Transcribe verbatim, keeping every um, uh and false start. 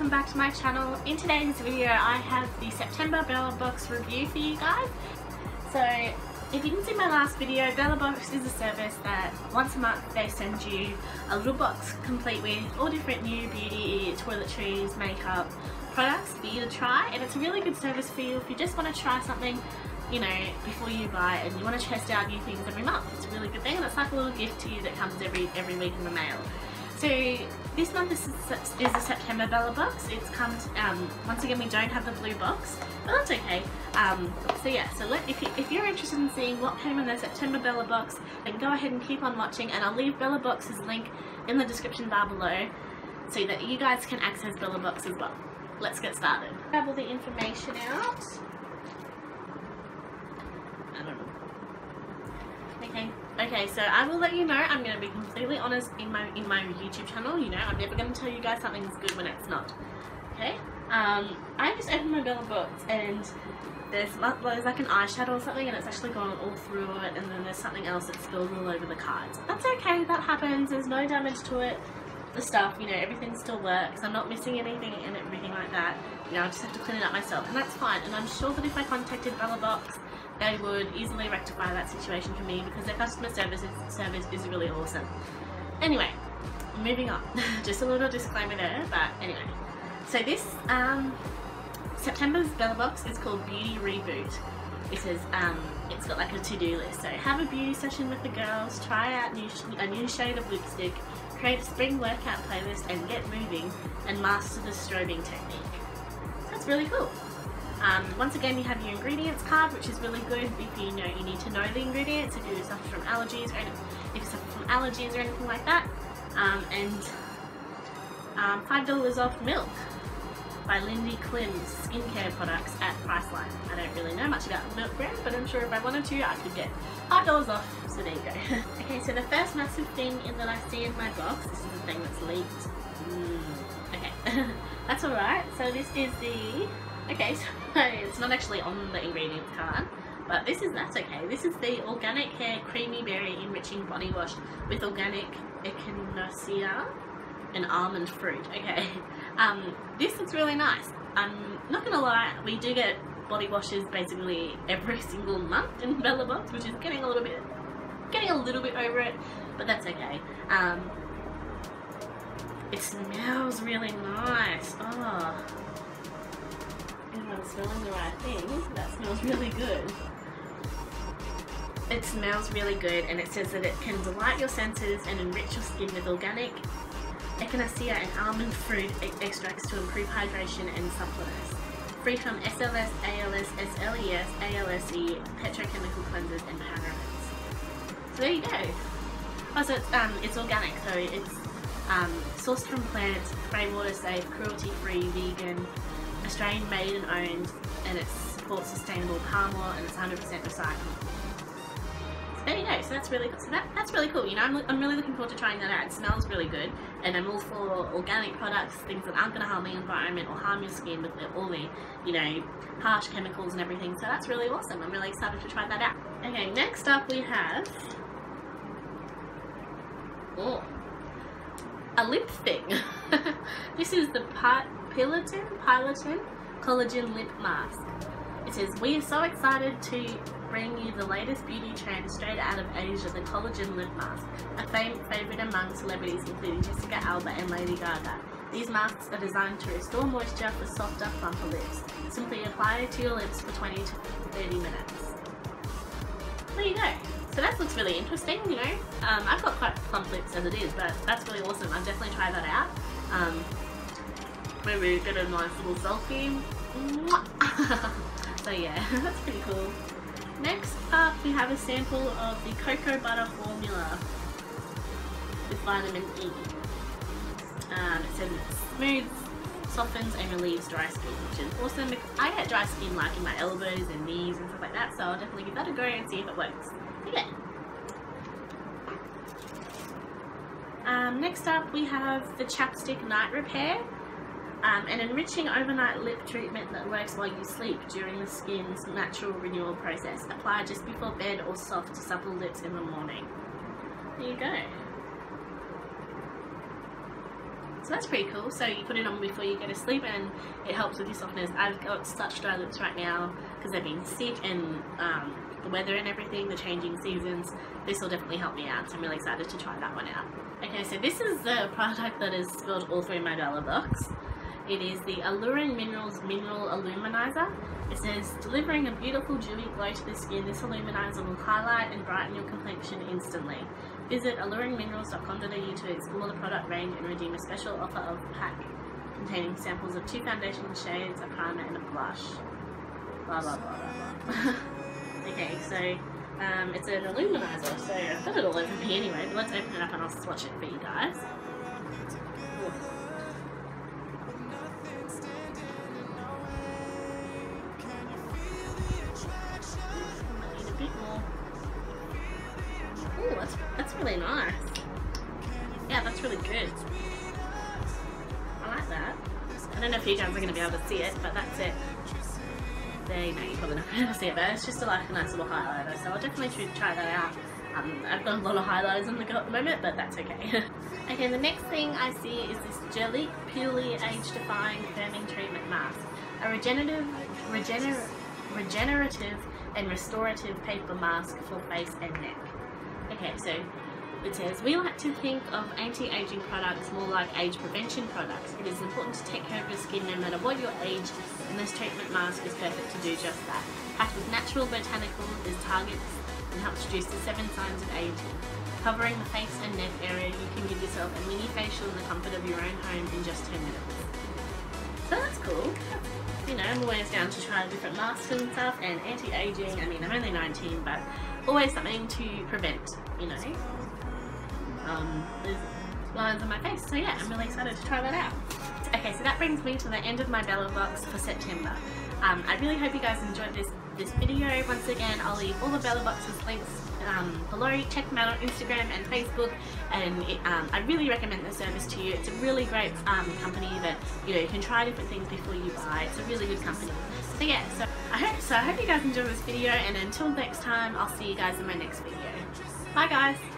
welcome back to my channel. In today's video I have the September Bella Box review for you guys. So if you didn't see my last video, Bella Box is a service that once a month they send you a little box complete with all different new beauty, toiletries, makeup products for you to try, and it's a really good service for you if you just want to try something, you know, before you buy it, and you want to test out new things every month. It's a really good thing, and it's like a little gift to you that comes every every week in the mail. So this month is, is the September Bella Box. It's come, um, once again we don't have the blue box, but that's okay. Um, so yeah, so let, if, you, if you're interested in seeing what came in the September Bella Box, then go ahead and keep on watching, and I'll leave Bella Box's link in the description bar below so that you guys can access Bella Box as well. Let's get started. Grab all the information out. I don't know. Okay. Okay, so I will let you know, I'm going to be completely honest in my in my YouTube channel, you know, I'm never going to tell you guys something's good when it's not, okay? Um, I just opened my Bella Box and there's, there's like an eyeshadow or something and it's actually gone all through it, and then there's something else that spilled all over the cards. That's okay, that happens, there's no damage to it, the stuff, you know, everything still works, I'm not missing anything and everything like that, you know, I just have to clean it up myself, and that's fine, and I'm sure that if I contacted Bella Box, they would easily rectify that situation for me because their customer service is, service is really awesome. Anyway, moving on. Just a little disclaimer there, but anyway. So this um, September's Bella Box is called Beauty Reboot. It says um, it's got like a to-do list. So have a beauty session with the girls, try out new sh a new shade of lipstick, create a spring workout playlist, and get moving and master the strobing technique. That's really cool. Um, once again you have your ingredients card, which is really good if you know you need to know the ingredients, if you suffer from allergies or anything, if you suffer from allergies or anything like that. Um, and um, five dollars off Milk by Lindy Klim's skincare products at Priceline. I don't really know much about the Milk brand, but I'm sure if I wanted to I could get five dollars off, so there you go. Okay, so the first massive thing that I see in my box, this is the thing that's leaked. Mm, okay, that's alright. So this is the... Okay, so it's not actually on the ingredients card, but this is, that's okay. This is the Organic Hair Creamy Berry Enriching Body Wash with Organic Echinacea and Almond Fruit. Okay, um, this looks really nice. I'm not gonna lie, we do get body washes basically every single month in Bella Box, which is getting a little bit, getting a little bit over it, but that's okay. Um, it smells really nice, oh. I'm smelling the right thing. That smells really good. It smells really good, and it says that it can delight your senses and enrich your skin with organic echinacea and almond fruit extracts to improve hydration and suppleness. Free from S L S, A L S, S L E S, A L S E, petrochemical cleansers and parabens. So there you go. Oh, so it's, um, it's organic, so it's um, sourced from plants, grey water safe, cruelty free, vegan, Australian made and owned, and it supports sustainable palm oil, and it's one hundred percent recyclable. So there you go. So that's really cool. So that, that's really cool. You know, I'm, I'm really looking forward to trying that out. It smells really good, and I'm all for organic products, things that aren't going to harm the environment or harm your skin with all the, you know, harsh chemicals and everything. So that's really awesome. I'm really excited to try that out. Okay, next up we have oh, a lip thing. This is the part. Piloton, Piloton Collagen Lip Mask. It says, we are so excited to bring you the latest beauty trend straight out of Asia, the Collagen Lip Mask, a fam favourite among celebrities including Jessica Alba and Lady Gaga. These masks are designed to restore moisture for softer, plumper lips. Simply apply it to your lips for twenty to thirty minutes. There you go. So that looks really interesting, you know. Um, I've got quite plump lips as it is, but that's really awesome. I'll definitely try that out. Um, Maybe we get a nice little selfie. So yeah, that's pretty cool. Next up we have a sample of the cocoa butter formula with vitamin E. Um, it says it smooths, softens and relieves dry skin, which is awesome. I get dry skin like in my elbows and knees and stuff like that, so I'll definitely give that a go and see if it works. Okay. Um, next up we have the Chapstick Night Repair. Um, an enriching overnight lip treatment that works while you sleep during the skin's natural renewal process. Apply just before bed or soft to supple lips in the morning. There you go. So that's pretty cool. So you put it on before you go to sleep and it helps with your softness. I've got such dry lips right now because I've been sick, and um, the weather and everything, the changing seasons, this will definitely help me out. So I'm really excited to try that one out. Okay, so this is the product that is spilled all through my Bella Box. It is the Alluring Minerals Mineral Illuminizer. It says, delivering a beautiful dewy glow to the skin, this illuminizer will highlight and brighten your complexion instantly. Visit alluring minerals dot com dot a u to explore the product range and redeem a special offer of pack containing samples of two foundation shades, a primer and a blush. Blah blah blah blah blah. Okay, so um, it's an illuminizer, so I've got it all over me anyway, but let's open it up and I'll swatch it for you guys. Ooh. Ooh, that's, that's really nice. Yeah, that's really good. I like that. I don't know if you guys are going to be able to see it, but that's it. There you go, you're probably not going to be able to see it, but it's just a, like a nice little highlighter, so I'll definitely try that out. Um, I've got a lot of highlighters on the go at the moment, but that's okay. Okay, the next thing I see is this Jelly Purely Age-Defying Firming Treatment Mask. A regenerative, regener regenerative and restorative paper mask for face and neck. Okay, so it says, we like to think of anti-aging products more like age prevention products. It is important to take care of your skin no matter what your age, and this treatment mask is perfect to do just that. Packed with natural botanicals as targets and helps reduce the seven signs of aging. Covering the face and neck area, you can give yourself a mini facial in the comfort of your own home in just ten minutes. So that's cool. You know, I'm always down to try different masks and stuff, and anti-aging, I mean, I'm only nineteen, but always something to prevent, you know, um, there's lines on my face, so yeah, I'm really excited to try that out. Okay, so that brings me to the end of my Bella Box for September. Um, I really hope you guys enjoyed this, this video. Once again, I'll leave all the Bella Box's links um, below. Check them out on Instagram and Facebook, and it, um, I really recommend the service to you. It's a really great um, company that, you know, you can try different things before you buy. It's a really good company. So yeah, so I hope so. I hope you guys enjoyed this video, and until next time, I'll see you guys in my next video. Bye guys!